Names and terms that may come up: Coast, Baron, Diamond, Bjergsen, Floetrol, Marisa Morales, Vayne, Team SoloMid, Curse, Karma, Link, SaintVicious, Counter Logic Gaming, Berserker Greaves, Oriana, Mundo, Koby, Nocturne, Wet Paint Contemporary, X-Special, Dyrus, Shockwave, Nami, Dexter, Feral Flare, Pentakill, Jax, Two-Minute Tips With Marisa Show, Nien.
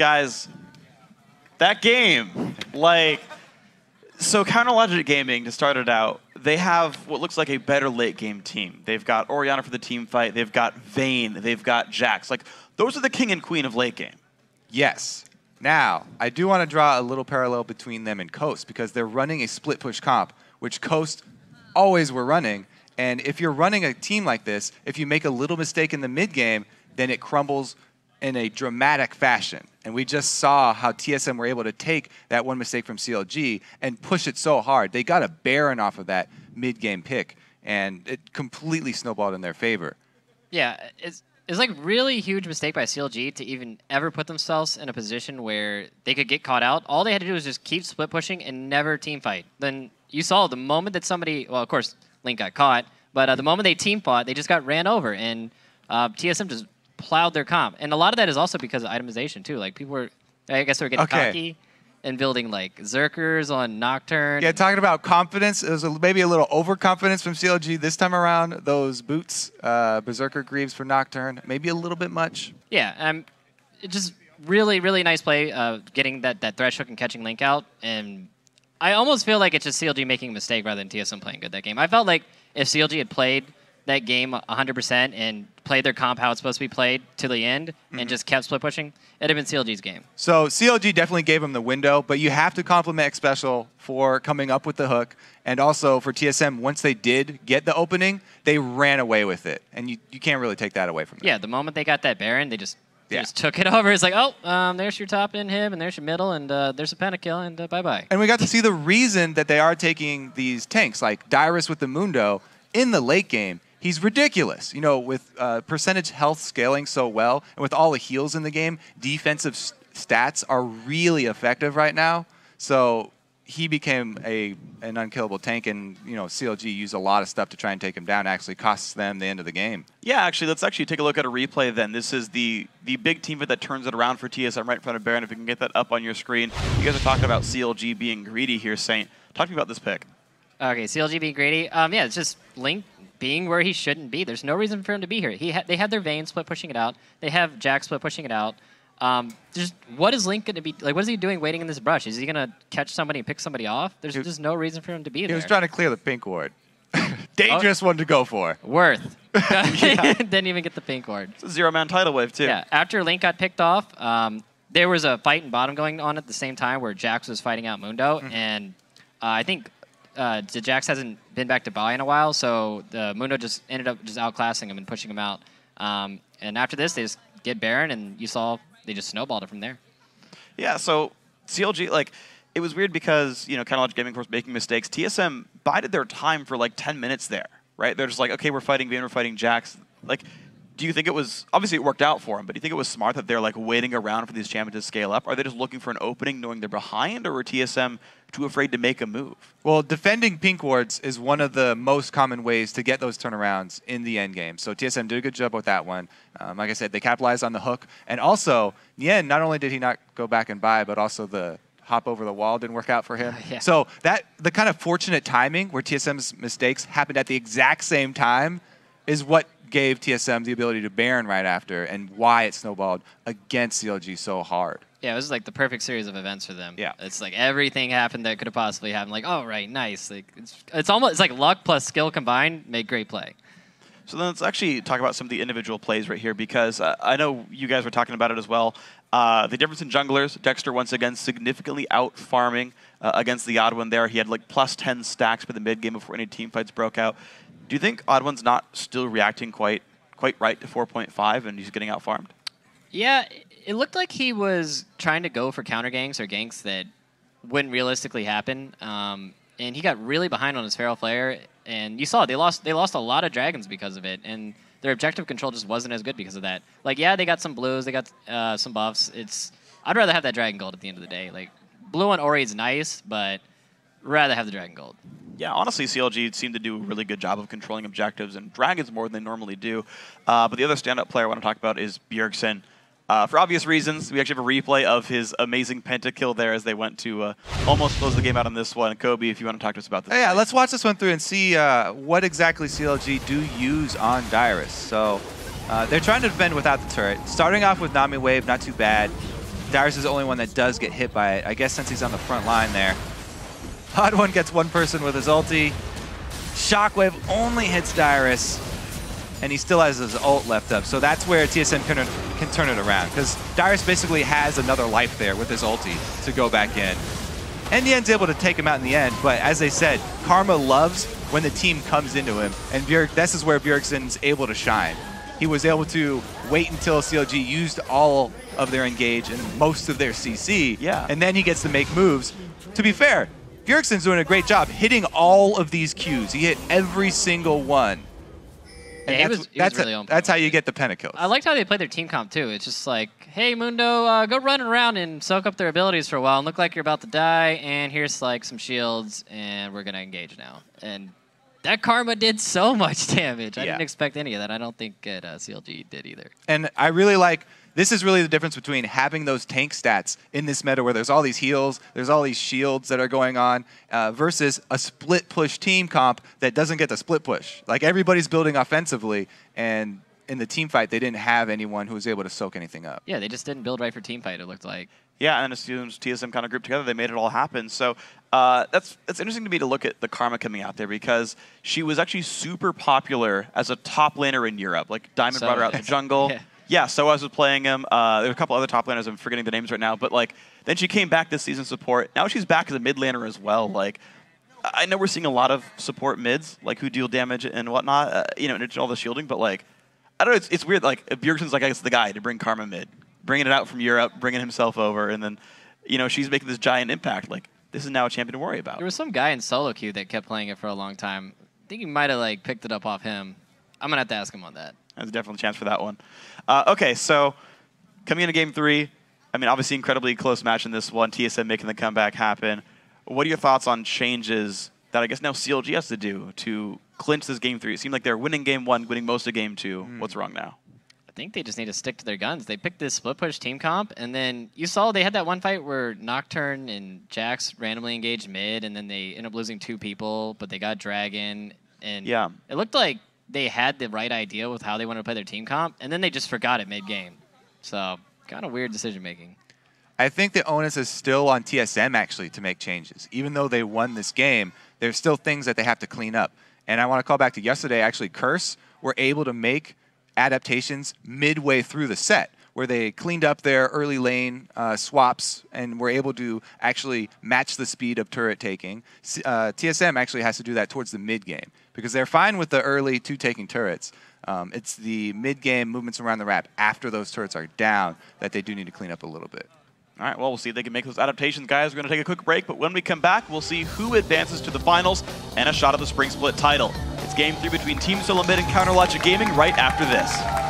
Guys, that game, like, so Counter Logic Gaming, to start it out, they have what looks like a better late game team. They've got Oriana for the team fight, they've got Vayne, they've got Jax. Like, those are the king and queen of late game. Yes. Now, I do want to draw a little parallel between them and Coast, because they're running a split push comp, which Coast always were running. And if you're running a team like this, if you make a little mistake in the mid game, then it crumbles in a dramatic fashion. And we just saw how TSM were able to take that one mistake from CLG and push it so hard. They got a Baron off of that mid game pick, and it completely snowballed in their favor. Yeah, it's like really huge mistake by CLG to even ever put themselves in a position where they could get caught out. All they had to do was just keep split pushing and never team fight. Then you saw the moment that somebody, well, of course, Link got caught, but the moment they team fought, they just got ran over, and TSM just plowed their comp. And a lot of that is also because of itemization, too. Like, people were, I guess they were getting cocky and building, like, Berserkers on Nocturne. Yeah, talking about confidence, it was maybe a little overconfidence from CLG this time around. Those boots, Berserker Greaves for Nocturne, maybe a little bit much. Yeah, just really, really nice play, getting that Thresh hook and catching Link out. And I almost feel like it's just CLG making a mistake rather than TSM playing good that game. I felt like if CLG had played that game 100% and played their comp how it's supposed to be played to the end, and just kept split pushing, it would have been CLG's game. So CLG definitely gave them the window, but you have to compliment X-Special for coming up with the hook, and also for TSM, once they did get the opening, they ran away with it, and you can't really take that away from them. Yeah, the moment they got that Baron, they just took it over. It's like, oh, there's your top inhib, and there's your middle, and there's a pentakill, and bye-bye. And we got to see the reason that they are taking these tanks, like Dyrus with the Mundo, in the late game. He's ridiculous, you know, with percentage health scaling so well, and with all the heals in the game, defensive stats are really effective right now. So he became an unkillable tank, and you know, CLG used a lot of stuff to try and take him down. Actually, costs them the end of the game. Yeah, actually, let's actually take a look at a replay. Then this is the big team that turns it around for TSM right in front of Baron. If you can get that up on your screen, you guys are talking about CLG being greedy here, Saint. Talk to me about this pick. Okay, CLG being greedy. Yeah, it's just Link being where he shouldn't be. There's no reason for him to be here. They had their Vayne split pushing it out. They have Jax split pushing it out. Just what is Link going to be, like, what is he doing waiting in this brush? Is he going to catch somebody and pick somebody off? There's just no reason for him to be there. He was trying to clear the pink ward. Dangerous one to go for. Worth. Didn't even get the pink ward. It's a zero-man tidal wave, too. Yeah, after Link got picked off, there was a fight in bottom going on at the same time where Jax was fighting out Mundo, and I think Jax hasn't been back to buy in a while, so Mundo just ended up just outclassing him and pushing him out. And after this, they just get Baron, and you saw they just snowballed it from there. Yeah, so CLG, like, it was weird because, you know, Counter Logic Gaming, of course, making mistakes. TSM bided their time for, like, 10 minutes there, right? They're just like, okay, we're fighting Vayne, we're fighting Jax. Like, do you think it was, obviously it worked out for them, but do you think it was smart that they're, like, waiting around for these champions to scale up? Are they just looking for an opening knowing they're behind, or were TSM too afraid to make a move? Well, defending pink wards is one of the most common ways to get those turnarounds in the end game. So TSM did a good job with that one. Like I said, they capitalized on the hook. And also, Nien, not only did he not go back and buy, but also the hop over the wall didn't work out for him. Yeah. So the kind of fortunate timing where TSM's mistakes happened at the exact same time is what gave TSM the ability to Baron right after, and why it snowballed against CLG so hard. Yeah, it was like the perfect series of events for them. Yeah, it's like everything happened that could have possibly happened. Like, oh right, nice. Like it's like luck plus skill combined made great play. So then let's actually talk about some of the individual plays right here, because I know you guys were talking about it as well. The difference in junglers, Dexter once again significantly out farming against the odd one there. He had like plus 10 stacks by the mid game before any team fights broke out. Do you think Oddwin's not still reacting quite right to 4.5 and he's getting outfarmed? Yeah, it looked like he was trying to go for counter ganks or ganks that wouldn't realistically happen. And he got really behind on his Feral Flare, and you saw they lost a lot of dragons because of it, and their objective control just wasn't as good because of that. Like, yeah, they got some blues, they got some buffs. I'd rather have that dragon gold at the end of the day. Like, blue on Ori is nice, but rather have the dragon gold. Yeah, honestly, CLG seemed to do a really good job of controlling objectives and dragons more than they normally do. But the other standout player I want to talk about is Bjergsen. For obvious reasons, we actually have a replay of his amazing pentakill there as they went to almost close the game out on this one. Koby, if you want to talk to us about this. Yeah, let's watch this one through and see what exactly CLG do use on Dyrus. So they're trying to defend without the turret. Starting off with Nami Wave, not too bad. Dyrus is the only one that does get hit by it. I guess since he's on the front line there. Hot One gets one person with his ulti. Shockwave only hits Dyrus, and he still has his ult left up. So that's where TSM can turn it around, because Dyrus basically has another life there with his ulti to go back in. And Nien's able to take him out in the end, but as they said, Karma loves when the team comes into him, and this is where Bjergsen's able to shine. He was able to wait until CLG used all of their engage and most of their CC, and then he gets to make moves. To be fair, Bjergsen's doing a great job hitting all of these Qs. He hit every single one. And yeah, that's how you get the pentakill. I liked how they played their team comp too. It's just like, hey, Mundo, go run around and soak up their abilities for a while and look like you're about to die. And here's like some shields, and we're going to engage now. And that Karma did so much damage. I didn't expect any of that. I don't think at CLG did either. And I really like... This is really the difference between having those tank stats in this meta where there's all these heals, there's all these shields that are going on, versus a split push team comp that doesn't get the split push. Like, everybody's building offensively, and in the team fight, they didn't have anyone who was able to soak anything up. Yeah, they just didn't build right for team fight, it looked like. Yeah, and as soon as TSM kind of grouped together, they made it all happen. So that's interesting to me to look at the Karma coming out there, because she was actually super popular as a top laner in Europe. Like, Diamond brought her out to jungle. Yeah, so I was playing him. There were a couple other top laners. I'm forgetting the names right now. But like, then she came back this season support. Now she's back as a mid laner as well. Like, I know we're seeing a lot of support mids, like who deal damage and whatnot, you know, and all the shielding. But like, I don't know. It's weird. Like, Bjergsen's like, I guess, the guy to bring Karma mid, bringing it out from Europe, bringing himself over, and then, you know, she's making this giant impact. Like, this is now a champion to worry about. There was some guy in solo queue that kept playing it for a long time. I think you might have like picked it up off him. I'm gonna have to ask him on that. There's definitely a chance for that one. Okay, so coming into game three, I mean, obviously incredibly close match in this one. TSM making the comeback happen. What are your thoughts on changes that I guess now CLG has to do to clinch this game three? It seemed like they're winning game one, winning most of game two. What's wrong now? I think they just need to stick to their guns. They picked this split push team comp, and then you saw they had that one fight where Nocturne and Jax randomly engaged mid, and then they ended up losing two people, but they got Dragon. And it looked like they had the right idea with how they wanted to play their team comp, and then they just forgot it mid-game. So, kind of weird decision-making. I think the onus is still on TSM, actually, to make changes. Even though they won this game, there's still things that they have to clean up. And I want to call back to yesterday, actually, Curse were able to make adaptations midway through the set, where they cleaned up their early lane swaps and were able to actually match the speed of turret taking. TSM actually has to do that towards the mid-game, because they're fine with the early two-taking turrets. It's the mid-game movements around the map after those turrets are down that they do need to clean up a little bit. All right, well, we'll see if they can make those adaptations, guys. We're going to take a quick break, but when we come back, we'll see who advances to the finals and a shot at the Spring Split title. It's game 3 between Team SoloMid and Counter Logic Gaming right after this.